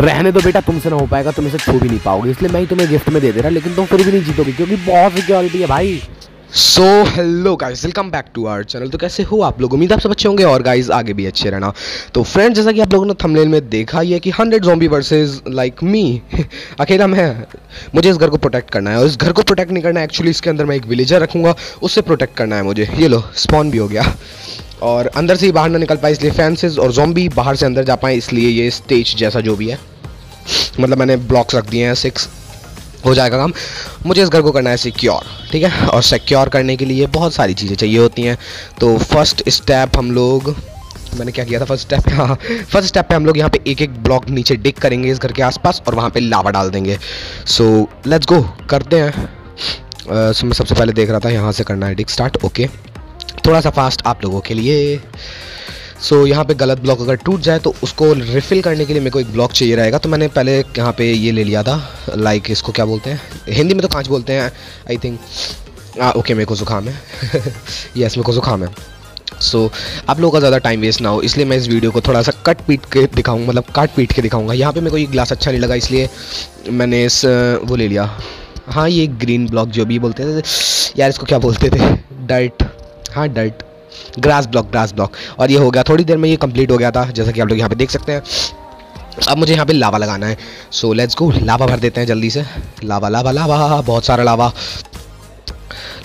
रहने दो बेटा, तुमसे ना हो पाएगा, तुम इसे छू भी नहीं पाओगे, इसलिए मैं ही तुम्हें गिफ्ट में दे दे रहा, लेकिन तुम फिर भी नहीं जीतोगे क्योंकि बहुत सिक्योरिटी है भाई। So hello guys, welcome back to our channel. तो कैसे हो आप लोग, उम्मीद आप सब अच्छे होंगे और गाइज आगे भी अच्छे रहना। तो फ्रेंड्स, जैसा कि आप लोगों ने थंबनेल में देखा ही है कि 100 ज़ॉम्बी वर्सेस लाइक मी, अकेला मैं, मुझे इस घर को प्रोटेक्ट करना है। और इस घर को प्रोटेक्ट नहीं करना है एक्चुअली, इसके अंदर मैं एक विलेजर रखूँगा, उससे प्रोटेक्ट करना है मुझे। ये लो स्पॉन भी हो गया और अंदर से ही बाहर ना निकल पाए इसलिए फैंसेज, और ज़ॉम्बी बाहर से अंदर जा पाएँ इसलिए ये स्टेज जैसा जो भी है, मतलब मैंने ब्लॉक्स रख दिए हैं 6, हो जाएगा काम। मुझे इस घर को करना है सिक्योर, ठीक है, और सिक्योर करने के लिए बहुत सारी चीज़ें चाहिए होती हैं। तो फर्स्ट स्टेप हम लोग, मैंने क्या किया था फर्स्ट स्टेप, हाँ फर्स्ट स्टेप पे हम लोग यहाँ पे एक एक ब्लॉक नीचे डिग करेंगे इस घर के आसपास और वहाँ पे लावा डाल देंगे। सो लेट्स गो, करते हैं। मैं सबसे पहले देख रहा था यहाँ से करना है डिग स्टार्ट। ओके, थोड़ा सा फास्ट आप लोगों के लिए। सो यहाँ पे गलत ब्लॉक अगर टूट जाए तो उसको रिफ़िल करने के लिए मेरे को एक ब्लॉक चाहिए रहेगा। तो मैंने पहले यहाँ पे ये ले लिया था, लाइक इसको क्या बोलते हैं हिंदी में, तो कांच बोलते हैं आई थिंक। ओके, मेरे को ज़ुकाम है। यस, मेरे को ज़ुकाम है। सो आप लोगों का ज़्यादा टाइम वेस्ट ना हो इसलिए मैं इस वीडियो को थोड़ा सा कट पीट के दिखाऊँगा, मतलब काट पीट के दिखाऊँगा। यहाँ पर मेरे को ये ग्लास अच्छा नहीं लगा इसलिए मैंने इस वो ले लिया, हाँ ये ग्रीन ब्लॉक जो भी बोलते थे यार, इसको क्या बोलते थे, डर्ट, हाँ dirt, grass block, grass block. और ये हो गया, थोड़ी देर में ये कंप्लीट हो गया था जैसा कि आप लोग यहाँ पे देख सकते हैं। अब मुझे यहाँ पे लावा लगाना है। सो लेट्स गो, लावा भर देते हैं जल्दी से, लावा लावा लावा, बहुत सारा लावा।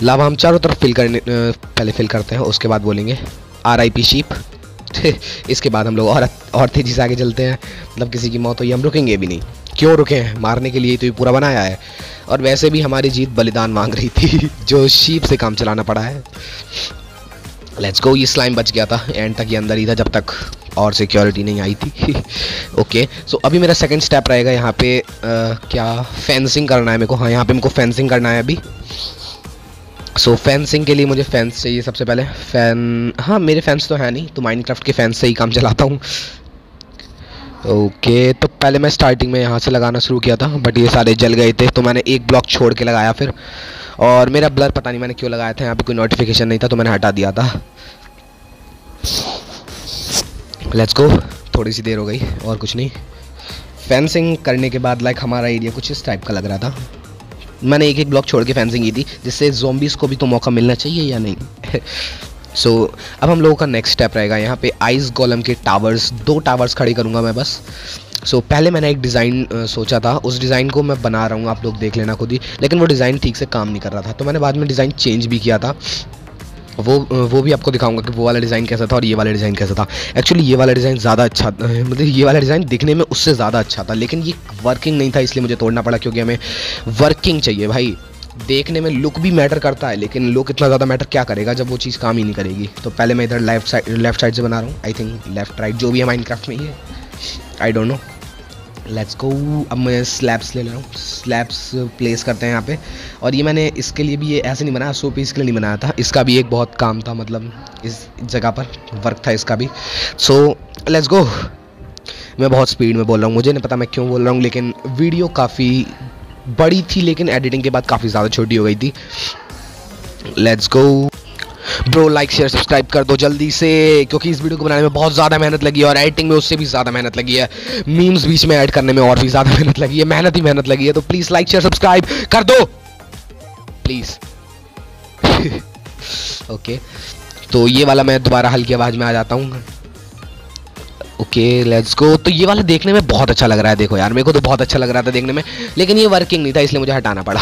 लावा हम चारों तरफ फिल करने, पहले फिल करते हैं उसके बाद बोलेंगे RIP शीप। इसके बाद हम लोग और तेजी से आगे चलते हैं, मतलब किसी की मौत हुई हम रुकेंगे भी नहीं, क्यों रुकें, मारने के लिए तो ये पूरा बनाया है। और वैसे भी हमारी जीत बलिदान मांग रही थी, जो शीप से काम चलाना पड़ा है। लेट्स गो, ये स्लाइम बच गया था, एंड तक ये अंदर ही था जब तक और सिक्योरिटी नहीं आई थी। ओके सो अभी मेरा सेकंड स्टेप रहेगा यहाँ पे, क्या फेंसिंग करना है मेरे को, हाँ यहाँ पे मेरे को फेंसिंग करना है अभी। सो फेंसिंग के लिए मुझे फेंस चाहिए सबसे पहले, फैन, हाँ मेरे फैंस तो है नहीं तो माइनक्राफ्ट के फैंस से ही काम चलाता हूँ। ओके तो पहले मैं स्टार्टिंग में यहाँ से लगाना शुरू किया था बट ये सारे जल गए थे तो मैंने एक ब्लॉक छोड़ के लगाया फिर। और मेरा ब्लर पता नहीं मैंने क्यों लगाया था, यहाँ पे कोई नोटिफिकेशन नहीं था तो मैंने हटा दिया था। लेट्स गो, थोड़ी सी देर हो गई और कुछ नहीं। फेंसिंग करने के बाद लाइक हमारा एरिया कुछ इस टाइप का लग रहा था, मैंने एक एक ब्लॉक छोड़ के फेंसिंग की थी जिससे ज़ॉम्बीज़ को भी तो मौका मिलना चाहिए या नहीं। सो अब हम लोगों का नेक्स्ट स्टेप रहेगा यहाँ पे आइस गोलम के टावर्स, 2 टावर्स खड़े करूँगा मैं बस। सो पहले मैंने एक डिज़ाइन सोचा था, उस डिज़ाइन को मैं बना रहा हूँ, आप लोग देख लेना खुद ही, लेकिन वो डिज़ाइन ठीक से काम नहीं कर रहा था तो मैंने बाद में डिज़ाइन चेंज भी किया था। वो भी आपको दिखाऊंगा कि वो वाला डिज़ाइन कैसा था और ये वाला डिज़ाइन कैसा था। एक्चुअली ये वाला डिज़ाइन ज़्यादा अच्छा, मतलब ये वाला डिज़ाइन दिखने में उससे ज़्यादा अच्छा था लेकिन ये वर्किंग नहीं था इसलिए मुझे तोड़ना पड़ा, क्योंकि हमें वर्किंग चाहिए भाई। देखने में लुक भी मैटर करता है लेकिन लुक इतना ज़्यादा मैटर क्या करेगा जब वो चीज़ काम ही नहीं करेगी। तो पहले मैं इधर लेफ़्ट साइड से बना रहा हूँ, आई थिंक लेफ़्ट राइट जो भी है माइनक्राफ्ट में ही है, I don't know. Let's go, अब मैं स्लैब्स ले रहा हूँ, स्लैब्स प्लेस करते हैं यहाँ पे। और ये मैंने इसके लिए भी ये ऐसे नहीं बनाया, सो पीस के लिए नहीं बनाया था, इसका भी एक बहुत काम था, मतलब इस जगह पर वर्क था इसका भी। सो लेट्स गो, मैं बहुत स्पीड में बोल रहा हूँ, मुझे नहीं पता मैं क्यों बोल रहा हूँ, लेकिन वीडियो काफ़ी बड़ी थी लेकिन एडिटिंग के बाद काफ़ी ज़्यादा छोटी हो गई थी। Let's go bro, like share subscribe कर दो जल्दी से, क्योंकि इस वीडियो को बनाने में बहुत ज़्यादा मेहनत लगी है और एडिटिंग में उससे भी ज़्यादा मेहनत लगी है, मीम्स बीच में ऐड करने में और भी ज़्यादा मेहनत लगी है, मेहनत ही मेहनत लगी है। तो प्लीज़ लाइक शेयर सब्सक्राइब कर दो प्लीज़। ओके तो ये वाला मैं दोबारा हल्की आवाज़ में आ जाता हूँ। ओके लेट्स गो, तो ये वाला देखने में बहुत अच्छा लग रहा है, देखो यार मेरे को तो बहुत अच्छा लग रहा था देखने में, लेकिन ये वर्किंग नहीं था इसलिए मुझे हटाना पड़ा।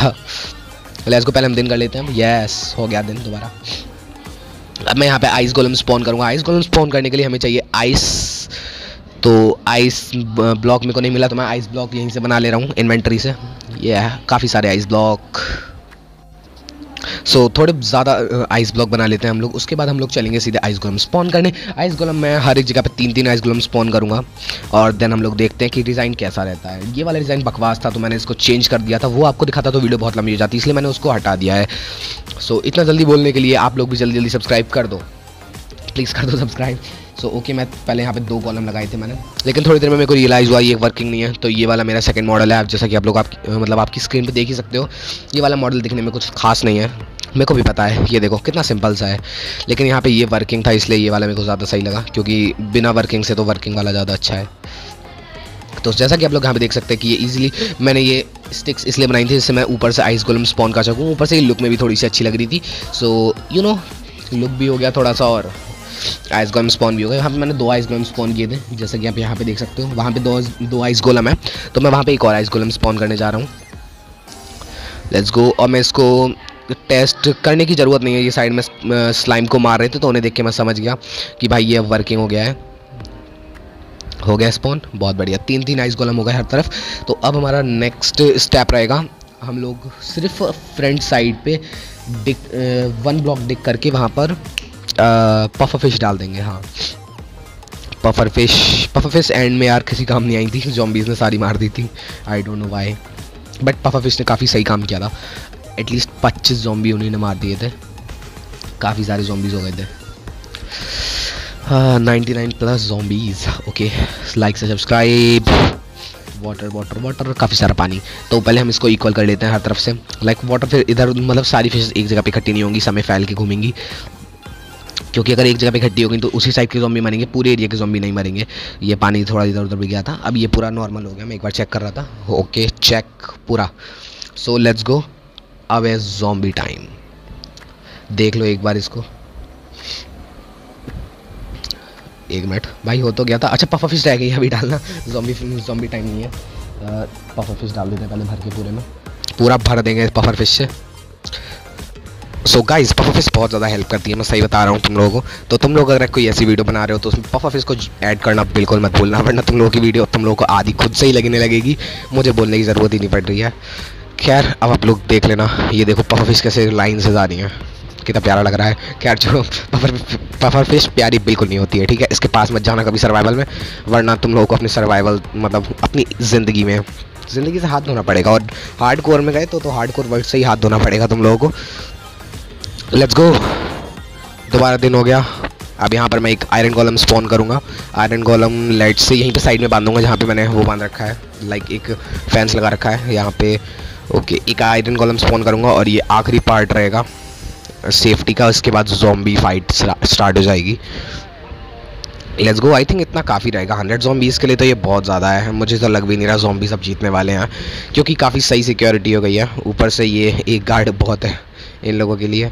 लेट्स गो, पहले हम दिन कर लेते हैं। यस, हो गया दिन दोबारा। अब मैं यहाँ पे आइस गोलम स्पॉन करूँगा। आइस गोलम स्पॉन करने के लिए हमें चाहिए आइस, तो आइस ब्लॉक मेरे को नहीं मिला तो मैं आइस ब्लॉक यहीं से बना ले रहा हूँ इन्वेंट्री से। ये है काफ़ी सारे आइस ब्लॉक। सो थोड़े ज़्यादा आइस ब्लॉक बना लेते हैं हम लोग, उसके बाद हम लोग चलेंगे सीधे आइस गोलम स्पॉन करने। आइस गोलम मैं हर एक जगह पे 3-3 आइस गोलम स्पॉन करूँगा और देन हम लोग देखते हैं कि डिज़ाइन कैसा रहता है। ये वाला डिज़ाइन बकवास था तो मैंने इसको चेंज कर दिया था, वो आपको दिखाता तो वीडियो बहुत लंबी हो जाती इसलिए मैंने उसको हटा दिया है। सो इतना जल्दी बोलने के लिए आप लोग भी जल्दी जल्दी सब्सक्राइब कर दो प्लीज़, कर दो सब्सक्राइब। सो ओके, मैं पहले यहाँ पे 2 कॉलम लगाए थे मैंने, लेकिन थोड़ी देर में मेरे को रियलाइज़ हुआ ये वर्किंग नहीं है। तो ये वाला मेरा सेकंड मॉडल है, आप जैसा कि आप लोग मतलब आपकी स्क्रीन पे देख ही सकते हो। ये वाला मॉडल दिखने में कुछ खास नहीं है, मेरे को भी पता है, ये देखो कितना सिंपल सा है, लेकिन यहाँ पर ये वर्किंग था इसलिए ये वाला मेरे को ज़्यादा सही लगा, क्योंकि बिना वर्किंग से तो वर्किंग वाला ज़्यादा अच्छा है। तो जैसा कि आप लोग यहाँ पे देख सकते हैं कि ये इजीली मैंने ये स्टिक्स इसलिए बनाई थी जिससे मैं ऊपर से आइस गोलम स्पॉन कर सकूँ। ऊपर से ही लुक में भी थोड़ी सी अच्छी लग रही थी। सो यू नो लुक भी हो गया थोड़ा सा और आइस गोलम स्पॉन भी हो गया। यहाँ पे मैंने 2 आइस गोलम स्पॉन किए थे जैसा कि आप यहाँ पे देख सकते हो। वहाँ पे 2 आइस गोलम है तो मैं वहाँ पे एक और आइस गोलम स्पॉन करने जा रहा हूँ। Let's go. और मैं इसको टेस्ट करने की ज़रूरत नहीं है। ये साइड में स्लाइम को मार रहे थे तो उन्हें देख के मैं समझ गया कि भाई ये अब वर्किंग हो गया है। हो गया स्पॉन, बहुत बढ़िया। 3-3 आइस गोलम हो गए हर तरफ। तो अब हमारा नेक्स्ट स्टेप रहेगा, हम लोग सिर्फ फ्रंट साइड पे डिक 1 ब्लॉक डिक करके वहाँ पर पफर फिश डाल देंगे। हाँ पफर फिश एंड में यार किसी काम नहीं आई थी, जॉम्बीज़ ने सारी मार दी थी। I don't know why, but puffer fish ने काफ़ी सही काम किया था। एटलीस्ट 25 जॉम्बी उन्होंने मार दिए थे, काफ़ी सारे जॉम्बीज़ हो गए थे। 99+ zombies। ओके, लाइक से सब्सक्राइब। वाटर वाटर वाटर, काफ़ी सारा पानी। तो पहले हम इसको इक्वल कर लेते हैं हर तरफ से। लाइक वाटर फिर इधर मतलब सारी फिशेस एक जगह पे इकट्ठी नहीं होंगी, समय फैल के घूमेंगी, क्योंकि अगर एक जगह पे इकट्ठी होगी तो उसी साइड के ज़ॉम्बी मरेंगे, पूरे एरिया के ज़ॉम्बी नहीं मरेंगे। ये पानी थोड़ा इधर उधर भी गया था, अब ये पूरा नॉर्मल हो गया। मैं एक बार चेक कर रहा था। ओके चेक पूरा। सो लेट्स गो, अब है ज़ॉम्बी टाइम। देख लो एक बार इसको, एक मिनट भाई, हो तो गया था। अच्छा पफर फिश रह गई अभी डालना, ज़ॉम्बी टाइम नहीं है। पफर फिश डाल देते हैं पहले भर के, पूरे में पूरा भर देंगे पफर फिश से। सो गाइस, पफर फिश बहुत ज़्यादा हेल्प करती है, मैं सही बता रहा हूँ तुम लोगों को। तो तुम लोग अगर कोई ऐसी वीडियो बना रहे हो तो उसमें पफर फिश को ऐड करना बिल्कुल मत भूलना, वरना तुम लोगों की वीडियो तुम लोगों को आधी खुद से ही लगने लगेगी, मुझे बोलने की ज़रूरत ही नहीं पड़ रही है। खैर अब आप लोग देख लेना, ये देखो पफर फिश कैसे लाइन से जा रही है, कितना प्यारा लग रहा है। खैर छोड़ो, पफर फिश प्यारी बिल्कुल नहीं होती है, ठीक है। इसके पास मत जाना कभी सर्वाइवल में, वरना तुम लोगों को अपने सर्वाइवल मतलब अपनी ज़िंदगी से हाथ धोना पड़ेगा। और हार्ड कोर में गए तो हार्ड कोर वर्ल्ड से ही हाथ धोना पड़ेगा तुम लोगों को। लेट्स गो, दोबारा दिन हो गया। अब यहाँ पर मैं एक आयरन गोलम स्पॉन करूँगा। आयरन गोलम लाइट से यहीं पर साइड में बांधूँगा जहाँ पर मैंने वो बांध रखा है, लाइक एक फैंस लगा रखा है यहाँ पर। ओके, एक आयरन गोलम स्पॉन करूँगा और ये आखिरी पार्ट रहेगा सेफ्टी का। उसके बाद ज़ॉम्बी फाइट स्टार्ट हो जाएगी। Let's go. आई थिंक इतना काफ़ी रहेगा 100 ज़ॉम्बीज़ के लिए, तो ये बहुत ज़्यादा है। मुझे तो लग भी नहीं रहा ज़ॉम्बी सब जीतने वाले हैं, क्योंकि काफ़ी सही सिक्योरिटी हो गई है। ऊपर से ये एक गार्ड बहुत है इन लोगों के लिए,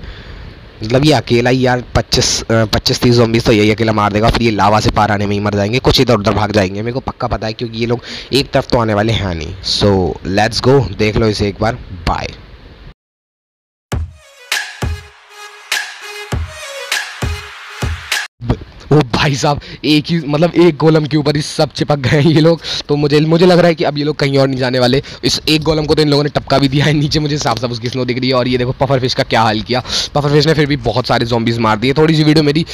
मतलब ये अकेला ही यार 25-30 ज़ॉम्बीज़ तो यही अकेला मार देगा। फिर ये लावा से पार आने में ही मर जाएंगे, कुछ इधर उधर भाग जाएंगे, मेरे को पक्का पता है, क्योंकि ये लोग एक तरफ तो आने वाले हैं नहीं। सो लेट्स गो, देख लो इसे एक बार। बाय। वो भाई साहब एक ही मतलब एक गोलम के ऊपर ही सब चिपक गए ये लोग। तो मुझे लग रहा है कि अब ये लोग कहीं और नहीं जाने वाले। इस एक गोलम को तो इन लोगों ने टपका भी दिया है नीचे, मुझे साफ साफ उसकी स्नो दिख रही है। और ये देखो पफर फिश का क्या हाल किया। पफर फिश ने फिर भी बहुत सारे ज़ॉम्बीज़ मार दिए। थोड़ी सी वीडियो मेरी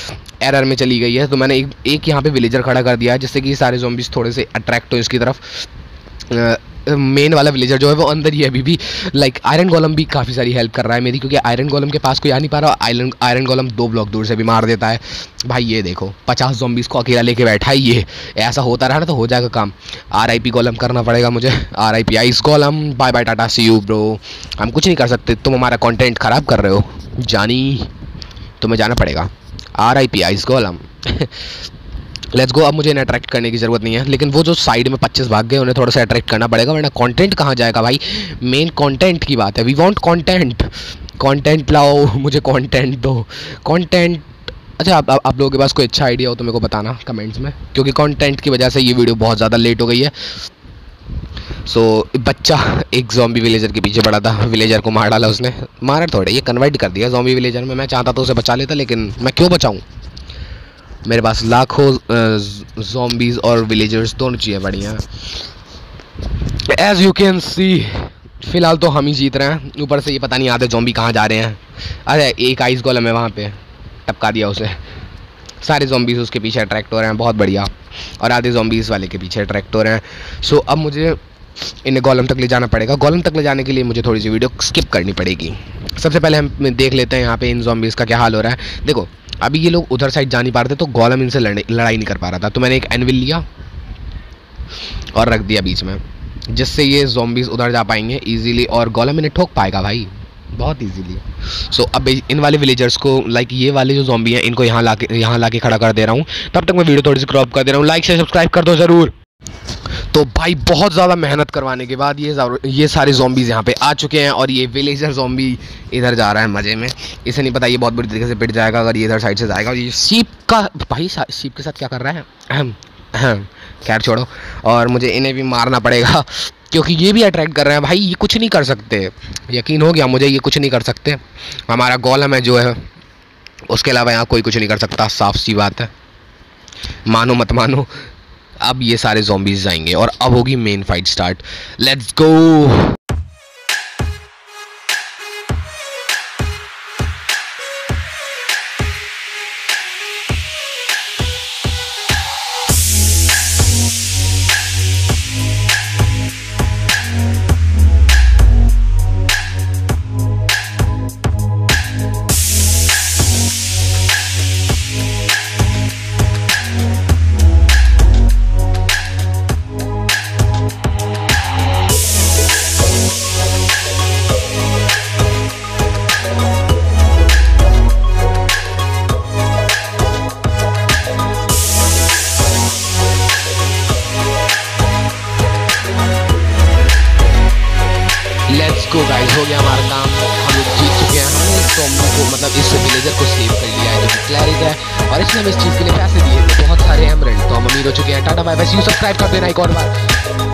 एरर में चली गई है, तो मैंने एक यहाँ पर विलेजर खड़ा कर दिया है जिससे कि सारे ज़ॉम्बीज़ थोड़े से अट्रैक्ट हो इसकी तरफ। मेन वाला विलेजर जो है वो अंदर ही है अभी भी। लाइक आयरन गोलम भी काफ़ी सारी हेल्प कर रहा है मेरी, क्योंकि आयरन गोलम के पास कोई आ नहीं पा रहा। आयरन गोलम 2 ब्लॉक दूर से भी मार देता है। भाई ये देखो 50 ज़ॉम्बीज़ को अकेला लेके बैठा है ये। ऐसा होता रहा ना तो हो जाएगा काम। RIP गोलम करना पड़ेगा मुझे, RIP ice golem. Bye bye Tata see you bro. हम कुछ नहीं कर सकते, तुम हमारा कॉन्टेंट ख़राब कर रहे हो जानी, तुम्हें जाना पड़ेगा। RIP ice golem. Let's go. अब मुझे इन्हें अट्रैक्ट करने की ज़रूरत नहीं है, लेकिन वो जो साइड में 25 भाग गए उन्हें थोड़ा सा अट्रैक्ट करना पड़ेगा, वरना कंटेंट कहाँ जाएगा भाई। मेन कंटेंट की बात है, वी वांट कंटेंट। कंटेंट लाओ, मुझे कंटेंट दो, कंटेंट। अच्छा आप लोगों के पास कोई अच्छा आइडिया हो तो मेरे को बताना कमेंट्स में, क्योंकि कंटेंट की वजह से ये वीडियो बहुत ज़्यादा लेट हो गई है। सो बच्चा एक ज़ॉम्बी विलेजर के पीछे पड़ा था, विलेजर को मार डाला उसने। मारा थोड़े, ये कन्वर्ट कर दिया ज़ॉम्बी विलेजर में। मैं चाहता तो उसे बचा लेता, लेकिन मैं क्यों बचाऊँ। मेरे पास लाखों ज़ॉम्बीज़ और विलेजर्स दोनों चीज़ें बड़ी हैं। एज़ यू कैन सी फ़िलहाल तो हम ही जीत रहे हैं। ऊपर से ये पता नहीं आते ज़ॉम्बी कहाँ जा रहे हैं। अरे एक आइस गोलम है वहाँ पे, टपका दिया उसे। सारे ज़ॉम्बीज़ उसके पीछे अट्रैक्ट हो रहे हैं, बहुत बढ़िया। और आधे ज़ॉम्बीज़ वाले के पीछे अट्रैक्ट हो रहे हैं। सो अब मुझे इन्हें गोलम तक ले जाना पड़ेगा। गोलम तक ले जाने के लिए मुझे थोड़ी सी वीडियो स्किप करनी पड़ेगी। सबसे पहले हम देख लेते हैं यहाँ पे इन ज़ॉम्बीज़ का क्या हाल हो रहा है। देखो अभी ये लोग उधर साइड जा नहीं पा रहे थे, तो गोलम इनसे लड़ाई नहीं कर पा रहा था। तो मैंने एक एनविल लिया और रख दिया बीच में, जिससे ये ज़ॉम्बीज़ उधर जा पाएंगे इजीली और गोलम इन्हें ठोक पाएगा भाई बहुत इजीली। सो अब इन वाले विलेजर्स को लाइक ये वाले जो ज़ॉम्बी हैं इनको यहाँ लाके खड़ा कर दे रहा हूँ। तब तक मैं वीडियो थोड़ी सी क्रॉप कर दे रहा हूँ। लाइक से सब्सक्राइब कर दो ज़रूर। तो भाई बहुत ज़्यादा मेहनत करवाने के बाद ये सारे ज़ॉम्बीज़ यहाँ पे आ चुके हैं और ये विलेजर ज़ॉम्बी इधर जा रहा है मज़े में। इसे नहीं पता ये बहुत बुरी तरीके से पिट जाएगा अगर ये इधर साइड से जाएगा। और ये सीप का भाई सीप के साथ क्या कर रहा है, खैर छोड़ो। और मुझे इन्हें भी मारना पड़ेगा क्योंकि ये भी अट्रैक्ट कर रहे हैं भाई, ये कुछ नहीं कर सकते, यकीन हो गया मुझे, ये कुछ नहीं कर सकते। हमारा गोलम है जो है, उसके अलावा यहाँ कोई कुछ नहीं कर सकता, साफ सी बात है, मानो मत मानो। अब ये सारे ज़ॉम्बीज़ जाएंगे और अब होगी main fight start, let's go. तो गाइस हो गया हमारा काम, हम लोग जीत चुके हैं। हमने ज़ॉम्बी को मतलब इस विलेजर को सेव कर लिया है जो क्लैरिट है, और इसने हमें इस चीज़ के लिए पैसे दिए, बहुत सारे एमरल्ड। तो हम अमीर हो चुके हैं। Tata bye bye, see you, subscribe कर देना एक और बार।